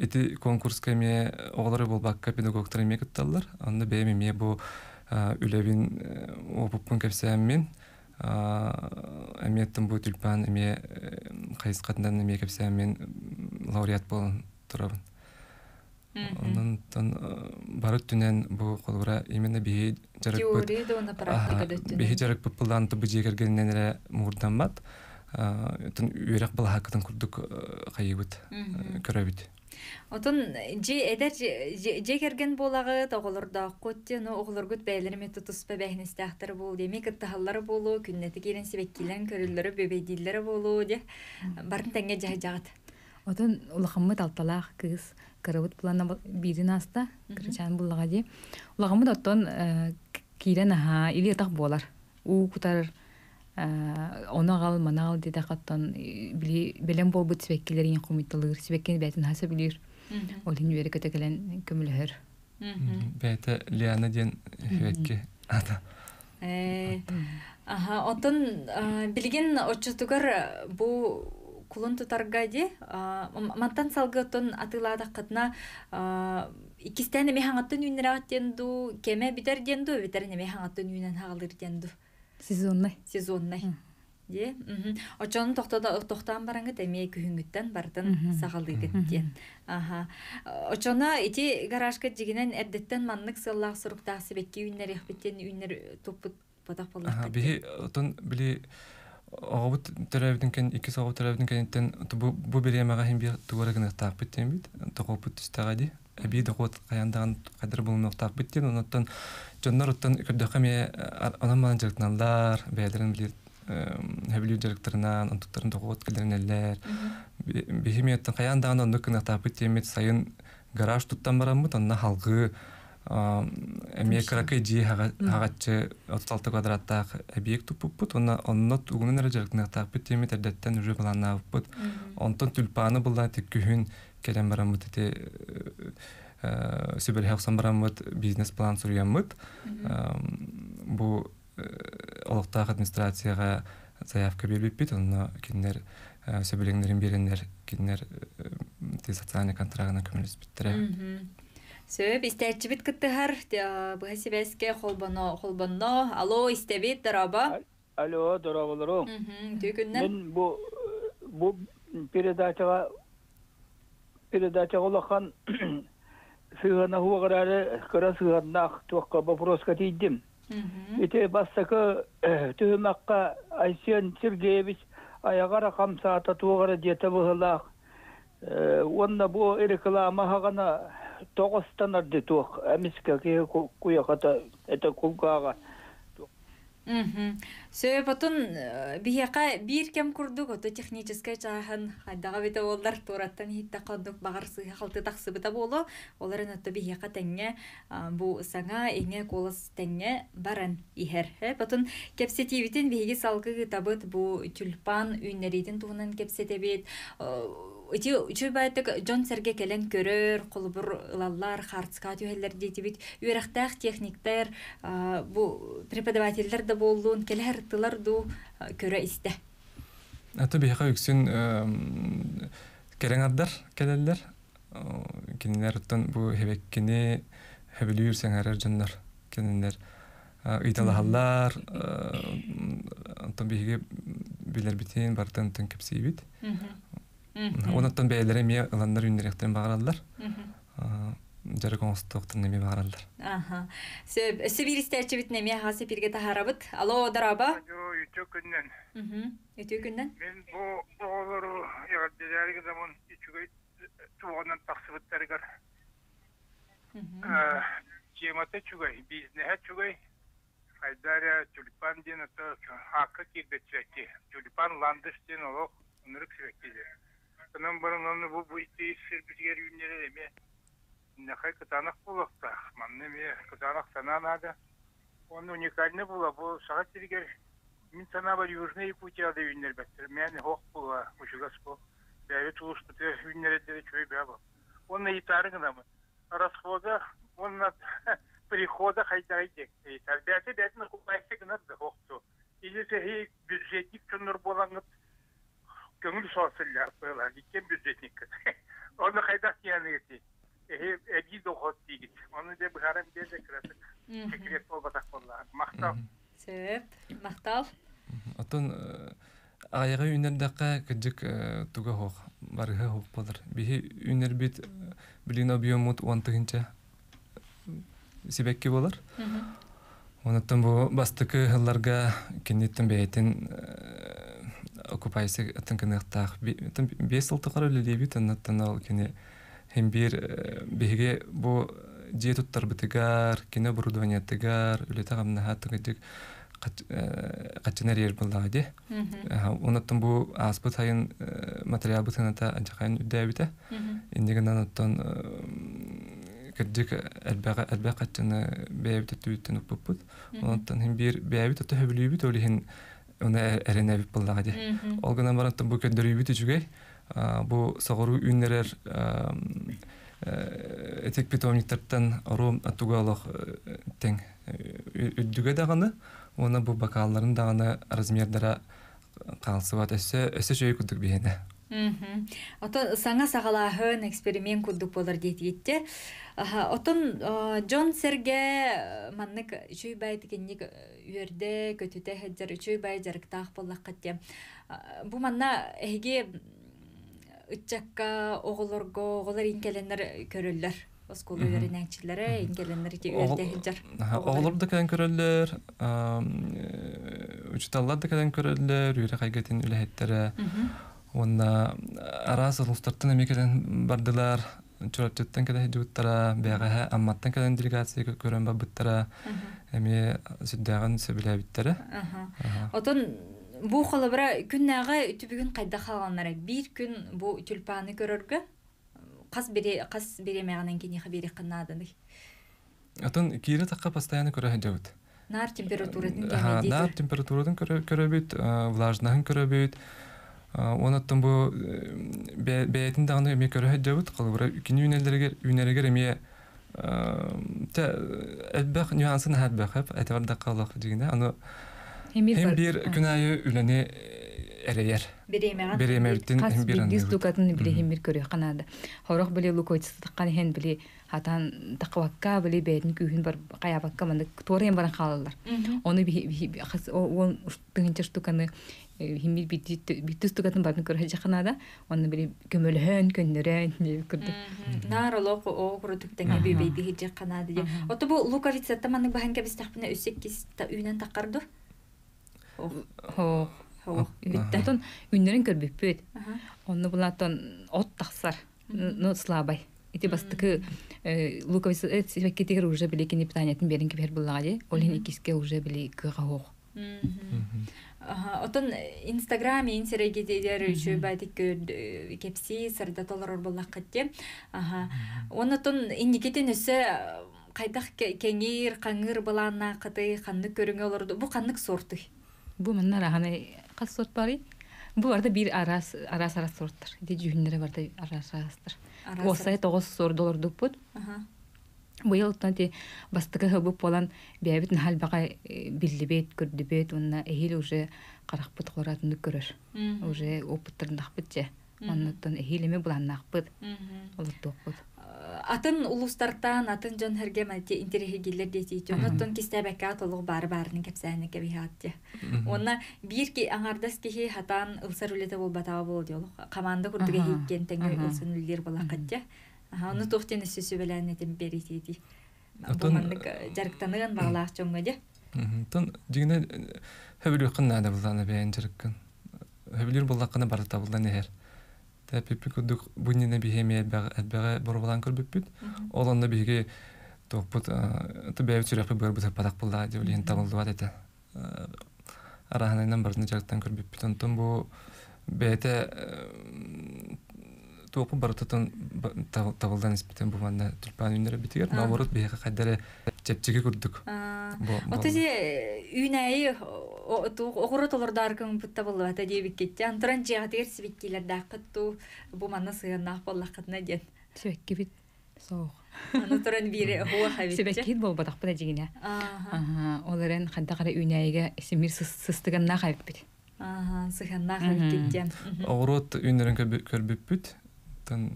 эти конкурска ме оглары булбакка педагогтар ме кытталлар. Аны бәме ме бу үләбин опуппын кәпсәммен әметтім бұл түлпән әме қайыз қатындан әме кәпсәммен лауреат болын тұрабын. Онын бары түнен бұл қолғыра емені бейі жарық бұппылданты бұл жегергеннен әрі мұғырдан бат. Үйрек бұл хақытын күрдік қайы бұд, көрі бұд. Отон же эдер же керген болагы таголорда коттен оглоргут бәйлерме тутуспа бәхнесте ахтыр бул демек тахаллары болу күннәти керен себеккилен көрүлдөрү бөбөйдиллер болу де барын таңга жагат. Отон улахмат алталах кыз карабут плана бирин аста кырчан булага де улахмат оттон кирен аха или тах болар у кутар онагал манал деде каттан белем болбу тибеккилерин кумиттылыр тибеккен бетин хаса билир олин береке текелен көмүлөр бете лиана ден хевекке ата э аха отон билген очтугар бу кулун тутаргади мантан салгы отон атылада катна икистени механгаттын үнраттенду кеме битерденду битерне механгаттын үнен хагалдырденду сезонный сезонный де очонун токтода токтан бараңы теме күнгүттен бардын сагалды деттен аха очона эти гаражка дигенен эддеттен маннык сыллах суруктак себекке үннер эхбеттен үннер топпут батак болот аха би отон били агыбыт теревдин кен эки сагы теревдин кенттен бу беремага хим бир тугарагына тап беттен бит токопут истагади әбейді қот қаяндан қадыр болуын оқтақ біттен, оныттан жоннар ұттан көрдіқіме анамалан жарықтыналдар, бәйдерін әбілі жарықтырынан, ұнтықтарын тұқуғыт кілдерін әлілер. Бейхеметтің қаяндан ондықын оқтақ біттен сайын гараж тұттан барам бұд, онына халғы әме қырақы жей хағатшы отыз алты квадраттақ әбейік тұпып бұд, онына тұғының әрі жарықтың оқтақ біттен әрдеттен үрі баланна бұд. Онтан түлпаны бұлдан тек күйін келем барамыт эти сөбөле хаксан барамыт бизнес план сурыямыт бу олоктагы администрацияга заявка бербеппит онно киндер сөбөлеңдерин беренер киндер социальный контрагына көмөлөспүттүрө сөп истечибит кыттыхар быга себеске холбоно холбонно алло истебит дараба алло дарабаларым мен бу бу передачага передача улахан сыгана хугарары кара сыганнах токка вопроска тидим. Эте бастакы төмәкка Айсен Сергеевич аягара камсата тугара дете булах. Онна бу реклама хагана тогыстанар ди ток. Эмискә куя ката эта кулгага. Сөй потом бияка бир кем курдук ото техническая чахан хайдага бите болдар тураттан хитта кадук багарсы халты таксы бита боло оларын ото бияка теңе бу саңа эңе колос теңе баран ихер потом кепсетибитин биги салгы табыт бу тюльпан үннеридин туунан кепсетебит эти үчөбөтөк Джон Серге келен көрөр кулбур лаллар хартска төһеллер дейтибит үрәктәк техниктер бу преподавательдер да болдун келер тылар ду көрө исте ата бияка үксен келеңаддар келеллер киннерден бу хебеккени хебилүрсен арар жаннар киннер ыйталахаллар антан биге билер битен бартан тен кепсибит Онаттан бәйлері ме ұландар үйіндеректерін бағаралдар, жарық оңыстықтың неме бағаралдар. Сөбір істәрчі бітіне ме ғасы перге тахарабыт. Алло, дараба? Алло, үті күннен. Үті күннен? Мен бұл оғылыру еғаддедәрігі замон үтігі туғаннан тақсы бұттарығар. Жематы чүгай, бизнеға чүгай, қайдаря тюльпан ден ұты хақы кербетшіретті. Тюльпан ландыш ден олық үнірік сіретті. Анан баран аны бу бу итти сирбигер үннере эме нехай катанах полохта, манными катанах сана надо. Он уникальный был, а был шагатель, ментана был южный путь, а до Виннербеттер. Меня хох было, учугаспо. Я видел, что ты Виннербеттер чуйбял. Он на гитаре нам, расхода, он на приходах айтаритек. Айтарбяты, бяты на купайсек над хохту. Или сей бюджетник, что нурболангат, кому шосселья была, кем бюджетник. Он на хайдах не анети. Эди доход тигит. Он идет бхарам дежек красок. Секрет полбатах полла. Махтал. Сеп. Махтал. Атон. А я говорю, иногда кадик туга хох, барга хох подар. Бихи инербит блин объемут уантынча. Себекки болар. Он оттам бо бастык ларга кинеттен бейтен. Окупайсы оттан кенехтах. Оттан бесел тукару лебит оттанал кине. Химбир беге бо диету тарбетигар, кино оборудование тигар, улетаем на хату кадик катченерир баллади. Он оттам бо аспутаин материал бутана та анчакан удавита. Индигана оттан кадик отбега отбега катчена беавита туйтену попут. Он оттан химбир беавита тухеблюбит олихин она эреневи баллади. Олгана маран оттам бо кадерюбит чугай. Бо сагору юннерер этик питомниктартан ром атугалах тен үдүгө даганы, она бу бакалларын даганы размердара калсыбат эсе эсе жой күдүк бене. Мм. Ото саңа сагалаһын эксперимент күдүк болар дейти. Отон Джон Серге маннык жой байтыкенник үрде көтүтө хеджер жой байжар тах боллак катты. Бу манна эге Учакка оголорго оголор инкеленер көрөллөр. Осколу өрүнөчүлөр инкеленер үрдехиджер. Оголор да кан көрөллөр, учталлар да кан көрөллөр, үрөкайгетин үлэхеттере. Онна арасы рустартын эмекелен бардылар, чураттан кеде жуттара, бага амматтан кеде делегация көрөн бабыттара. Эми сүддагын сөбүлөбүттара. Отон Бу холобра күннәгә үтүбүгүн кайда калганнар. Бир күн бу тюльпаны көрөргө кас бире кас бире мәгәнен кини хабери кыннадыны. Атан кире такка постоянно көрәһе дәүт. Нар температурасын кәмәди. Нар температурасын көрәбит, влажнаһын көрәбит. Онаттан бу бәйтен дагыны ме көрәһе дәүт, холобра кини юнәлләргә юнәргә ме тә әлбәх нюансын һәбәхәп, әтәбәрдә калах дигәндә, аны Химбир күнәе үләне әрәер. Беремәвиттен химбир аны. Без дукатын биле химбир көрә канады. Хорох биле лукойцтыккан һәм биле хатан тақвакка биле бәйтен күһен бар каябакка менә торыен баран халалар. Оны би он тыгынча штуканы химбир битүс дукатын барын көрә җаканада. Оны биле көмөлһән көннәрен күрдек. Нарылык о күрдектән би бәйтен һәҗә канады ди. Ото бу лукавица таманы баһанка без тахпына үсек киста үйнән тақарды. Хо, хо. Итәтон үннәрен көрбеппет. Онны булатан от тахсар, но слабай. Ите бастыкы луковица эти уже были кини питаниятын беринки бер буллади, олени киске уже были кыгах. Отон Инстаграм, инсерегедер үчү байтык кепси сардаталар буллак катты. Аха. Оннотон индикетен өсө кайдах кеңир, каңыр булана кыты, канны көрүнгө олорду. Бу каннык сорты. Бу менә раханы кас сорт барый. Бу арда бир арас арас арас сорттар. Ди жүннәре барда арас арастыр. Осай тогыз сор доллар дип бут. Аха. Бу ел тәнди бастыгы хәбе полан бәбит нәл бага билле бит күрде бит уна әһил уже карак бит горатны күрер. Уже опыттыр нахбытче. Аннан әһилеме булан нахбыт. Ул топыт. Атын улустартан, атын жон херге мәте интерегелер дейти. Оннан кистәбәккә толыгы бар-барның кепсәне кебиһатты. Онна бир ки аңардас кеһи хатан ылсар үлете булбатаба булды ул. Команда күрдеге һиккән тәңге ылсын үллер булакатты. Аһа, аны тохтен сөсү белән әйтеп берити ди. Команда җарктанын баглах чөңгәде. Тон дигенә һәбелү кыннада булганы белән җирккән. Һәбелү булакына барта булган нәһәр. Тәппик күдүк бунине биһеме әтбәгә борбалан күрбеппит. Оланны биге топпут тәбәй чирәп бер бер падак булда дилен табылды бата. Араһаннан берне чактан күрбеппит. Онтон бу бәйтә топ барытын табылдан испытен буванда тулпан үнер битер наоборот беха кадале чептеге курдук. Вот эти үнәй огород олордар кем табылды та дебик кетти. Антуран жегатер сибиккилер дакытту буманна сыгынак баллакытна ден. Себекки бит соо. Антуран бире хуахабит. Себекки бол бадакпыда дигине. Аха. Оларен хаддагара үнәйге семир сыстыгынна кайппит. Ага, сыгынна кайпкеттен. Огород үнерен көрбүппүт. Тан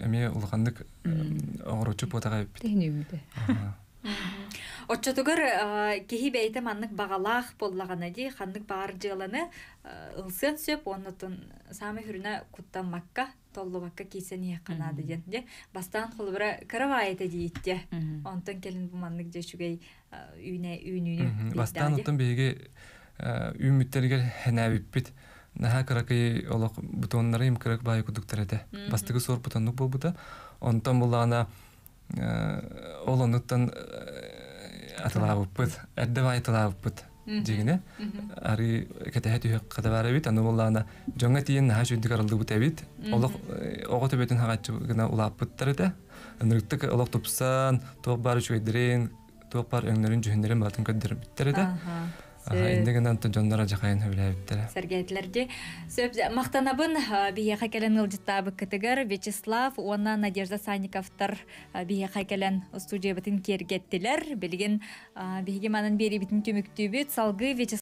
эме улгандык огородчу потагайппит. Тенебиде. Отчетугар кеги бейте маннык багалах поллагана ди ханнык баар жыланы ылсын сөп оннутун самы хүрүнө куттан макка толлу макка кисени канады дегенде бастан холбура каравайта дейитте онтон келин бу маннык жешугей үйне үйнүнү бастан онтон беге үмүттерге хенабиппит наха каракай олок бутонлары им карак бай кудуктерете бастыгы сор бутоннук болбута онтон буллагана олонуттан аталабыппыт, әддәбай аталабыппыт дегене. Ари кәтәһәтүһе қадабары бит, аны боллағына жоңа тиен наға жөнді қарылды бұта бит. Олық оғы төбетін хағатшы гына улаппыттар еді. Үніріктік олық топсан, тоқ бар үші өйдерін, тоқ бар өңнерін жүхіндерін батын көддер біттер еді. Индеген антон жондора жақайын өбіләбіттері. Сәргәйтлерде. Мақтанабын бие қайкәлен ұлжыттабы кітігір Вячеслав, оны Надежда Саниковтар бие қайкәлен студия бітін кергеттілер. Білген бігеманын бері бітін көміктөбет салғы Вячеслав.